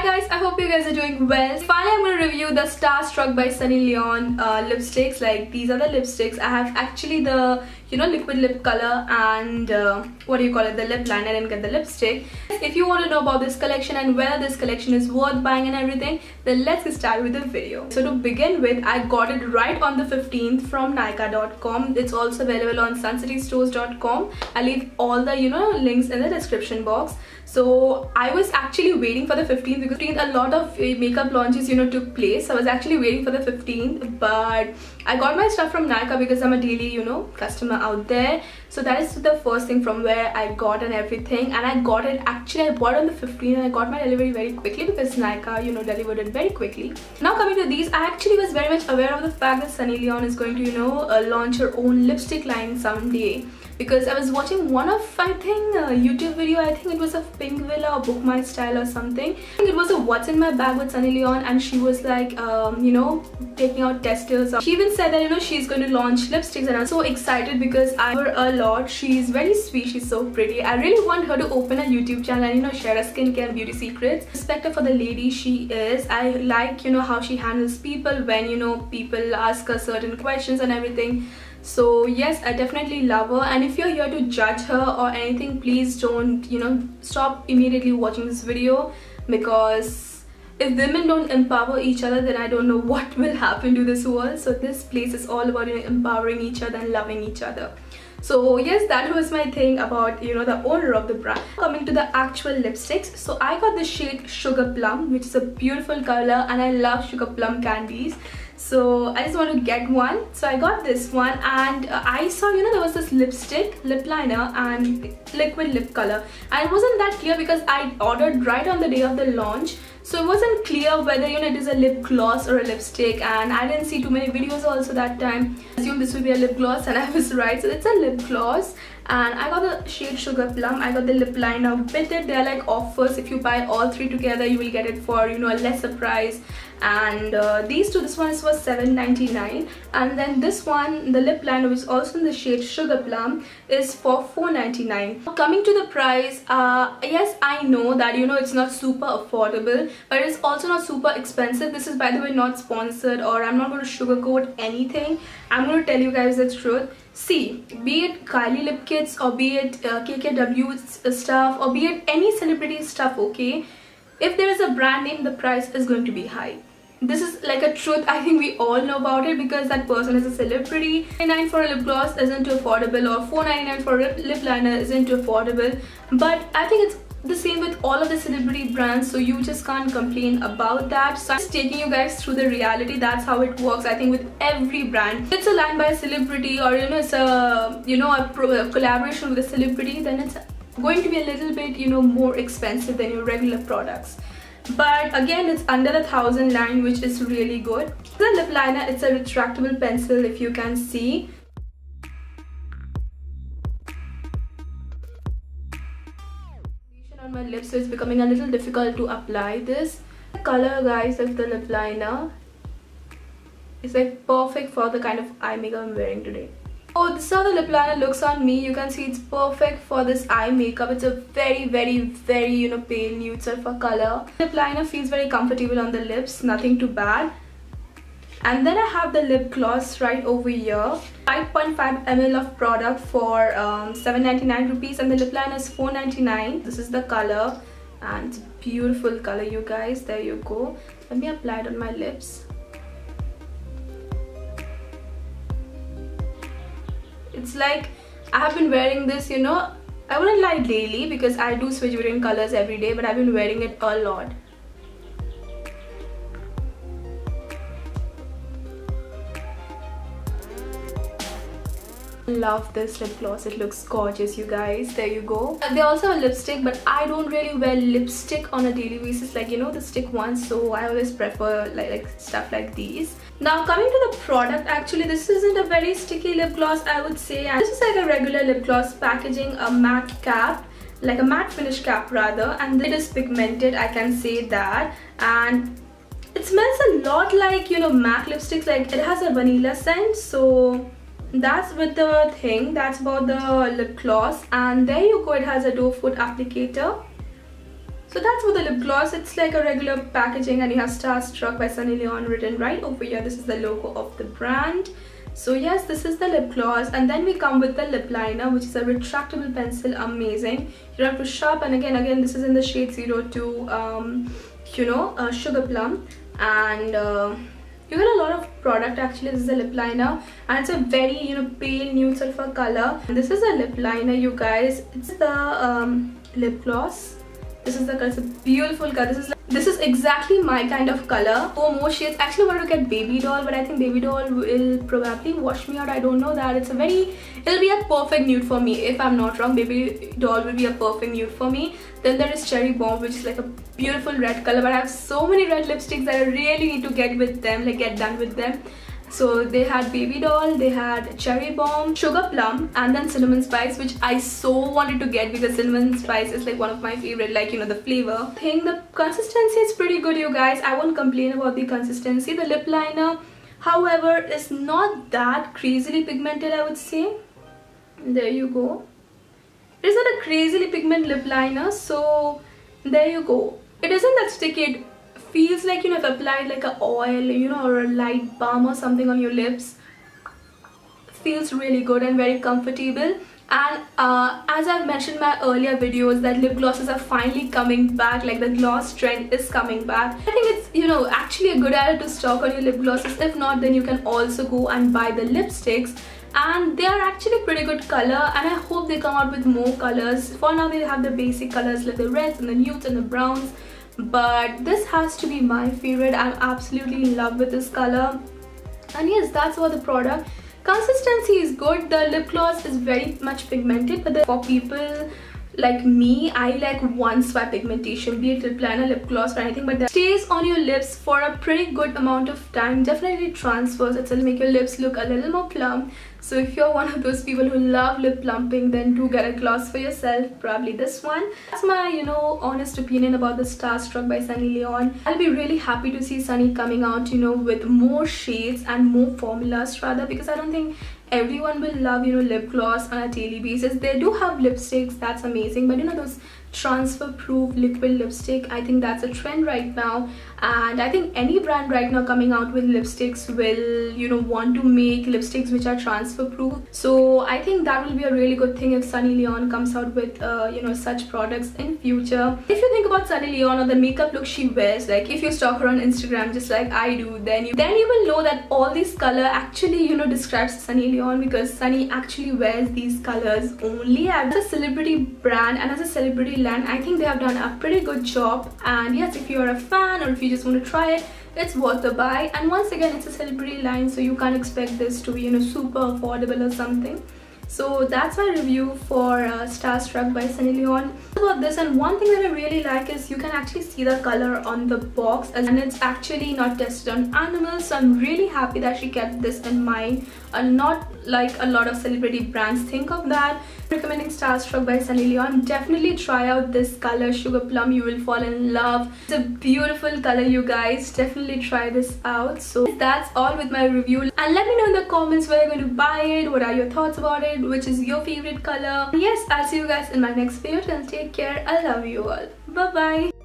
Hi guys, I hope you guys are doing well. Finally, I'm going to review the Starstruck by Sunny Leone lipsticks. Like, these are the lipsticks. I have actually the, you know, liquid lip color and the lip liner, and get the lipstick. If you want to know about this collection and whether this collection is worth buying and everything, then let's get started with the video. So to begin with, I got it right on the 15th from Nykaa.com. It's also available on SunCityStores.com. I leave all the, you know, links in the description box. So I was actually waiting for the 15th because a lot of makeup launches, you know, took place. So I was actually waiting for the 15th, but I got my stuff from Nykaa because I'm a daily, you know, customer out there. So that is the first thing from where I got and everything. And I got it, actually I bought it on the 15th and I got my delivery very quickly because Nykaa, you know, delivered it very quickly. Now coming to these, I actually was very much aware of the fact that Sunny Leone is going to, you know, launch her own lipstick line someday, because I was watching one of, I think, a YouTube video. I think it was of Pink Villa or Book My Style or something. I think it was a What's in My Bag with Sunny Leone, and she was like, you know, taking out testers. She even said that, you know, she's going to launch lipsticks, and I'm so excited because I love her a lot. She's very sweet. She's so pretty. I really want her to open a YouTube channel and, you know, share her skincare and beauty secrets. Respect her for the lady she is. I like, you know, how she handles people when, you know, people ask her certain questions and everything. So yes, I definitely love her, and if you're here to judge her or anything, please don't, you know, stop immediately watching this video, because if women don't empower each other, then I don't know what will happen to this world. So this place is all about, you know, empowering each other and loving each other. So yes, that was my thing about, you know, the owner of the brand. Coming to the actual lipsticks, so I got the shade Sugar Plum, which is a beautiful color, and I love sugar plum candies. So I just want to get one. So I got this one, and I saw, you know, there was this lipstick, lip liner and liquid lip color, and it wasn't that clear because I ordered right on the day of the launch. So it wasn't clear whether, you know, it is a lip gloss or a lipstick, and I didn't see too many videos also that time. I assumed this would be a lip gloss, and I was right. So it's a lip gloss, and I got the shade Sugar Plum. I got the lip liner with it. They are like offers. If you buy all three together, you will get it for, you know, a lesser price. And these two, this one is for $7.99, and then this one, the lip liner, which is also in the shade Sugar Plum, is for $4.99. Coming to the price, yes, I know that, you know, it's not super affordable, but it's also not super expensive. This is, by the way, not sponsored, or I'm not going to sugarcoat anything. I'm going to tell you guys the truth. See, be it Kylie Lip Kits, or be it KKW stuff, or be it any celebrity stuff, okay, if there is a brand name, the price is going to be high. This is like a truth. I think we all know about it because that person is a celebrity. $9.99 for a lip gloss isn't too affordable, or $4.99 for a lip liner isn't too affordable. But I think it's the same with all of the celebrity brands, so you just can't complain about that. So I'm just taking you guys through the reality. That's how it works, I think, with every brand. If it's a line by a celebrity, or, you know, it's a, you know, a collaboration with a celebrity, then it's going to be a little bit, you know, more expensive than your regular products. But again, it's under the 1,000 line, which is really good. The lip liner, it's a retractable pencil, if you can see. On my lips, so it's becoming a little difficult to apply this. The color, guys, of the lip liner is like perfect for the kind of eye makeup I'm wearing today. Oh, this is how the lip liner looks on me. You can see it's perfect for this eye makeup. It's a very, very, very, you know, pale nude sort of a color. Lip liner feels very comfortable on the lips, nothing too bad. And then I have the lip gloss right over here. 5.5 ml of product for ₹7.99, and the lip liner is $4.99. This is the color, and it's a beautiful color, you guys. There you go. Let me apply it on my lips. It's like I have been wearing this, you know, I wouldn't lie daily because I do switch between colors every day, but I've been wearing it a lot. Love this lip gloss. It looks gorgeous, you guys. There you go. They also have a lipstick, but I don't really wear lipstick on a daily basis, like, you know, the stick ones. So I always prefer like stuff like these. Now coming to the product, actually this isn't a very sticky lip gloss, I would say, and this is like a regular lip gloss packaging, a matte cap, like a matte finish cap rather, and it is pigmented, I can say that, and it smells a lot like, you know, MAC lipsticks. Like, it has a vanilla scent. So that's with the thing, that's about the lip gloss. And there you go, it has a doe foot applicator, So that's for the lip gloss. It's like a regular packaging and you have Starstruck by Sunny Leone written right over here. This is the logo of the brand. So yes, this is the lip gloss, and then we come with the lip liner, which is a retractable pencil. Amazing. You don't have to sharp, and again this is in the shade 02 sugar plum, and you get a lot of product actually. This is a lip liner and it's a very pale nude sort of a color. And this is a lip liner, you guys. It's the lip gloss. This is the color. It's a beautiful color. This is exactly my kind of color. For more shades, actually I wanted to get Baby Doll, but I think Baby Doll will probably wash me out. I don't know that. It'll be a perfect nude for me, if I'm not wrong. Baby Doll will be a perfect nude for me. Then there is Cherry Bomb, which is like a beautiful red color, but I have so many red lipsticks that I really need to get with them, like get done with them. So they had Baby Doll, they had Cherry Bomb, Sugar Plum, and then Cinnamon Spice, which I so wanted to get because Cinnamon Spice is like one of my favorite, the flavor. I think the consistency is pretty good, you guys. I won't complain about the consistency. The lip liner, however, is not that crazily pigmented, I would say. There you go. It is not a crazily pigmented lip liner, so there you go. It isn't that sticky. Feels like if applied like a oil, or a light balm or something on your lips. Feels really good and very comfortable. And as I've mentioned in my earlier videos, that lip glosses are finally coming back. Like the gloss trend is coming back. I think it's actually a good idea to stock on your lip glosses. If not, then you can also go and buy the lipsticks. And they are actually pretty good color, and I hope they come out with more colors. For now they have the basic colors like the reds and the nudes and the browns. But this has to be my favorite. I'm absolutely in love with this color. And yes, that's about the product. Consistency is good. The lip gloss is very much pigmented, but for people like me, I like one swipe pigmentation, be it lip liner, lip gloss or anything, but that stays on your lips for a pretty good amount of time. Definitely transfers. It'll make your lips look a little more plump. So if you're one of those people who love lip plumping, then do get a gloss for yourself, probably this one. That's my honest opinion about the Starstruck by Sunny Leone. I'll be really happy to see Sunny coming out with more shades and more formulas rather, because I don't think everyone will love lip gloss on a daily basis. They do have lipsticks, that's amazing, but those transfer proof liquid lipstick, I think that's a trend right now. And I think any brand right now coming out with lipsticks will want to make lipsticks which are transfer proof. So I think that will be a really good thing if Sunny Leone comes out with such products in future. If you think about Sunny Leone or the makeup look she wears, like if you stalk her on Instagram just like I do, then you will know that all this color actually describes Sunny Leone, because Sunny actually wears these colors only. As a celebrity brand and as a celebrity land, I think they have done a pretty good job. And yes, if you are a fan or if you just want to try it, it's worth the buy. And once again, it's a celebrity line, so you can't expect this to be super affordable or something. So that's my review for Starstruck by Sunny Leone about this. And one thing that I really like is you can actually see the color on the box, and it's actually not tested on animals. So I'm really happy that she kept this in mind, and not like a lot of celebrity brands think of that. Recommending Starstruck by Sunny Leone. Definitely try out this color, Sugar Plum. You will fall in love. It's a beautiful color, you guys. Definitely try this out. So that's all with my review, and let me know in the comments where you're going to buy it. What are your thoughts about it? Which is your favorite color? Yes, I'll see you guys in my next video. Till take care. I love you all. Bye bye.